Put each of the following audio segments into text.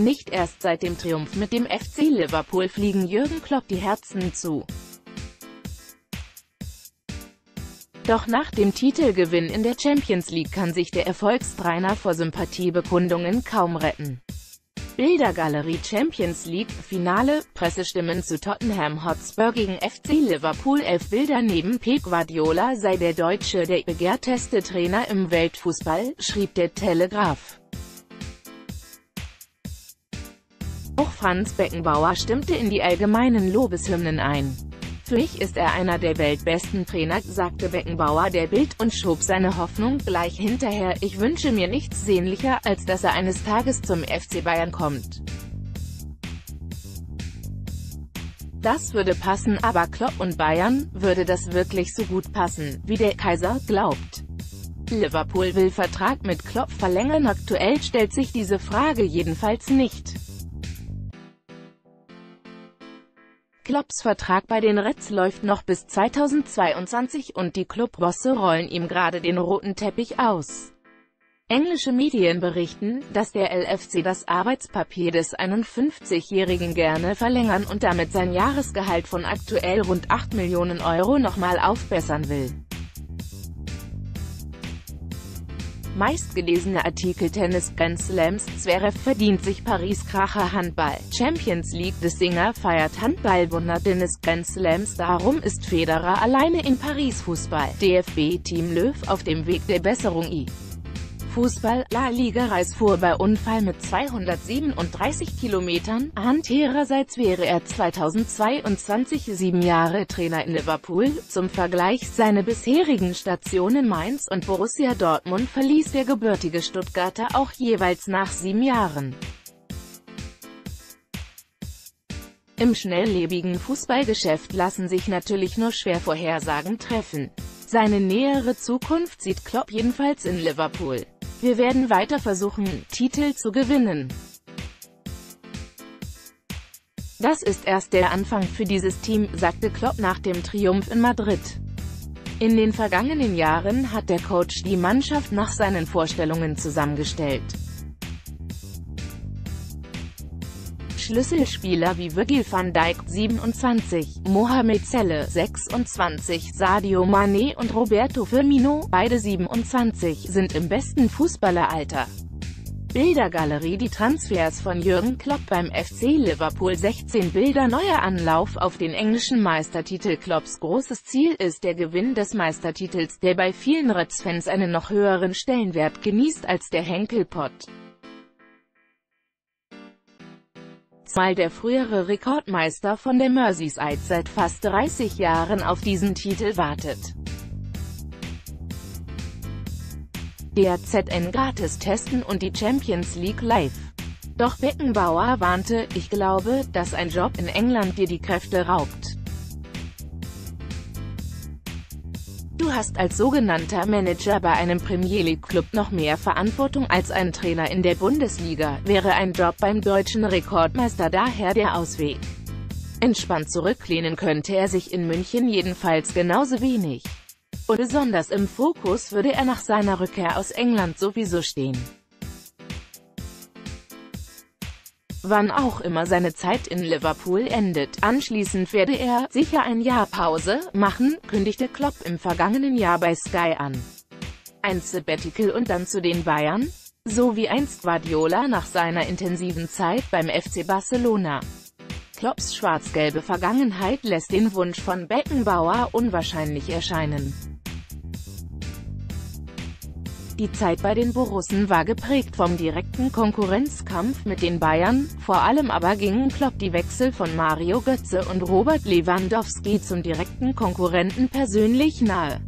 Nicht erst seit dem Triumph mit dem FC Liverpool fliegen Jürgen Klopp die Herzen zu. Doch nach dem Titelgewinn in der Champions League kann sich der Erfolgstrainer vor Sympathiebekundungen kaum retten. Bildergalerie Champions League, Finale, Pressestimmen zu Tottenham Hotspur gegen FC Liverpool. 11 Bilder. Neben Pep Guardiola sei der Deutsche der begehrteste Trainer im Weltfußball, schrieb der Telegraph. Auch Franz Beckenbauer stimmte in die allgemeinen Lobeshymnen ein. Für mich ist er einer der weltbesten Trainer, sagte Beckenbauer der Bild und schob seine Hoffnung gleich hinterher. Ich wünsche mir nichts sehnlicher, als dass er eines Tages zum FC Bayern kommt. Das würde passen, aber Klopp und Bayern, würde das wirklich so gut passen, wie der Kaiser glaubt? Liverpool will Vertrag mit Klopp verlängern. Aktuell stellt sich diese Frage jedenfalls nicht. Klopps Vertrag bei den Reds läuft noch bis 2022 und die Clubbosse rollen ihm gerade den roten Teppich aus. Englische Medien berichten, dass der LFC das Arbeitspapier des 51-Jährigen gerne verlängern und damit sein Jahresgehalt von aktuell rund 8 Millionen Euro nochmal aufbessern will. Meistgelesene Artikel: Tennis Grand Slams, Zverev verdient sich Paris-Kracher. Handball, Champions League, des Singer feiert Handballwunder. Tennis Grand Slams, darum ist Federer alleine in Paris. Fußball, DFB-Team Löw auf dem Weg der Besserung. Fußball, La Liga, Reis fuhr bei Unfall mit 237 Kilometern. Andererseits wäre er 2022 7 Jahre Trainer in Liverpool. Zum Vergleich, seine bisherigen Stationen Mainz und Borussia Dortmund verließ der gebürtige Stuttgarter auch jeweils nach 7 Jahren. Im schnelllebigen Fußballgeschäft lassen sich natürlich nur schwer Vorhersagen treffen. Seine nähere Zukunft sieht Klopp jedenfalls in Liverpool. Wir werden weiter versuchen, Titel zu gewinnen. Das ist erst der Anfang für dieses Team, sagte Klopp nach dem Triumph in Madrid. In den vergangenen Jahren hat der Coach die Mannschaft nach seinen Vorstellungen zusammengestellt. Schlüsselspieler wie Virgil van Dijk, 27, Mohamed Salah, 26, Sadio Mane und Roberto Firmino, beide 27, sind im besten Fußballeralter. Bildergalerie Die Transfers von Jürgen Klopp beim FC Liverpool. 16 Bilder. Neuer Anlauf auf den englischen Meistertitel. Klopps großes Ziel ist der Gewinn des Meistertitels, der bei vielen Reds-Fans einen noch höheren Stellenwert genießt als der Henkelpott. Mal der frühere Rekordmeister von der Merseyside seit fast 30 Jahren auf diesen Titel wartet. Der ZN gratis testen und die Champions League live. Doch Beckenbauer warnte: Ich glaube, dass ein Job in England dir die Kräfte raubt. Du hast als sogenannter Manager bei einem Premier League Club noch mehr Verantwortung als ein Trainer in der Bundesliga, wäre ein Job beim deutschen Rekordmeister daher der Ausweg. Entspannt zurücklehnen könnte er sich in München jedenfalls genauso wenig. Und besonders im Fokus würde er nach seiner Rückkehr aus England sowieso stehen. Wann auch immer seine Zeit in Liverpool endet. Anschließend werde er sicher ein Jahr Pause machen, kündigte Klopp im vergangenen Jahr bei Sky an. Ein Sabbatical und dann zu den Bayern? So wie einst Guardiola nach seiner intensiven Zeit beim FC Barcelona. Klopps schwarz-gelbe Vergangenheit lässt den Wunsch von Beckenbauer unwahrscheinlich erscheinen. Die Zeit bei den Borussen war geprägt vom direkten Konkurrenzkampf mit den Bayern, vor allem aber gingen Klopp die Wechsel von Mario Götze und Robert Lewandowski zum direkten Konkurrenten persönlich nahe.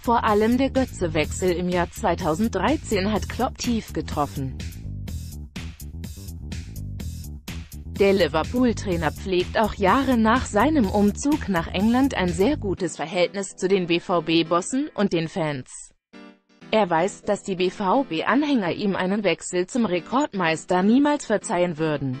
Vor allem der Götze-Wechsel im Jahr 2013 hat Klopp tief getroffen. Der Liverpool-Trainer pflegt auch Jahre nach seinem Umzug nach England ein sehr gutes Verhältnis zu den BVB-Bossen und den Fans. Er weiß, dass die BVB-Anhänger ihm einen Wechsel zum Rekordmeister niemals verzeihen würden.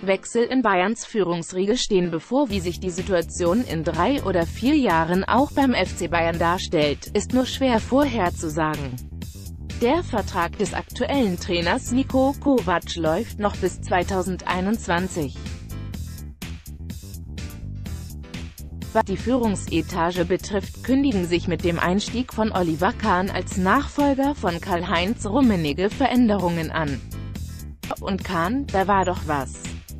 Wechsel in Bayerns Führungsriege stehen bevor. Wie sich die Situation in 3 oder 4 Jahren auch beim FC Bayern darstellt, ist nur schwer vorherzusagen. Der Vertrag des aktuellen Trainers Nico Kovac läuft noch bis 2021. Was die Führungsetage betrifft, kündigen sich mit dem Einstieg von Oliver Kahn als Nachfolger von Karl-Heinz Rummenigge Veränderungen an. Und Kahn, da war doch was.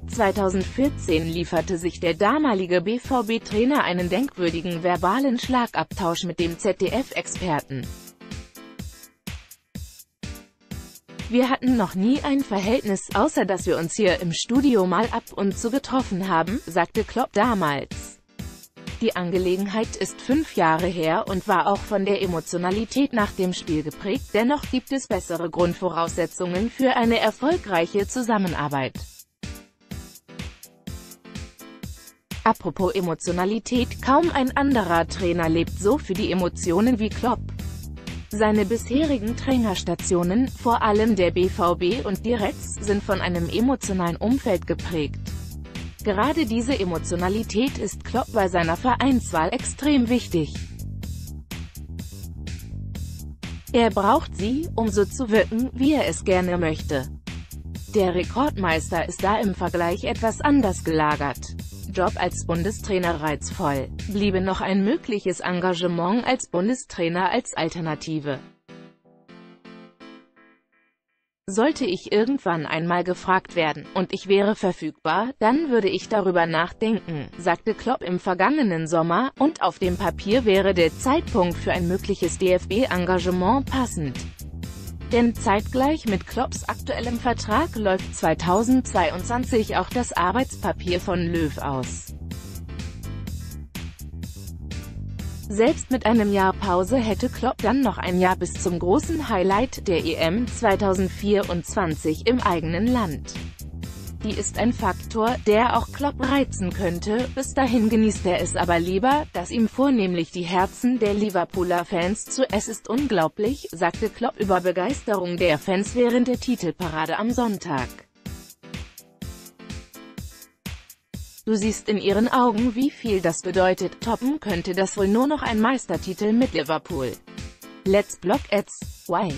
2014 lieferte sich der damalige BVB-Trainer einen denkwürdigen verbalen Schlagabtausch mit dem ZDF-Experten. Wir hatten noch nie ein Verhältnis, außer dass wir uns hier im Studio mal ab und zu getroffen haben, sagte Klopp damals. Die Angelegenheit ist 5 Jahre her und war auch von der Emotionalität nach dem Spiel geprägt, dennoch gibt es bessere Grundvoraussetzungen für eine erfolgreiche Zusammenarbeit. Apropos Emotionalität, kaum ein anderer Trainer lebt so für die Emotionen wie Klopp. Seine bisherigen Trainerstationen, vor allem der BVB und die Reds, sind von einem emotionalen Umfeld geprägt. Gerade diese Emotionalität ist Klopp bei seiner Vereinswahl extrem wichtig. Er braucht sie, um so zu wirken, wie er es gerne möchte. Der Rekordmeister ist da im Vergleich etwas anders gelagert. Job als Bundestrainer reizvoll, bliebe noch ein mögliches Engagement als Bundestrainer als Alternative. Sollte ich irgendwann einmal gefragt werden, und ich wäre verfügbar, dann würde ich darüber nachdenken, sagte Klopp im vergangenen Sommer, und auf dem Papier wäre der Zeitpunkt für ein mögliches DFB-Engagement passend. Denn zeitgleich mit Klopps aktuellem Vertrag läuft 2022 auch das Arbeitspapier von Löw aus. Selbst mit einem Jahr Pause hätte Klopp dann noch ein Jahr bis zum großen Highlight der EM 2024 im eigenen Land. Die ist ein Faktor, der auch Klopp reizen könnte, bis dahin genießt er es aber lieber, dass ihm vornehmlich die Herzen der Liverpooler Fans zu Es ist unglaublich, sagte Klopp über Begeisterung der Fans während der Titelparade am Sonntag. Du siehst in ihren Augen, wie viel das bedeutet, toppen könnte das wohl nur noch ein Meistertitel mit Liverpool. Let's block ads, why?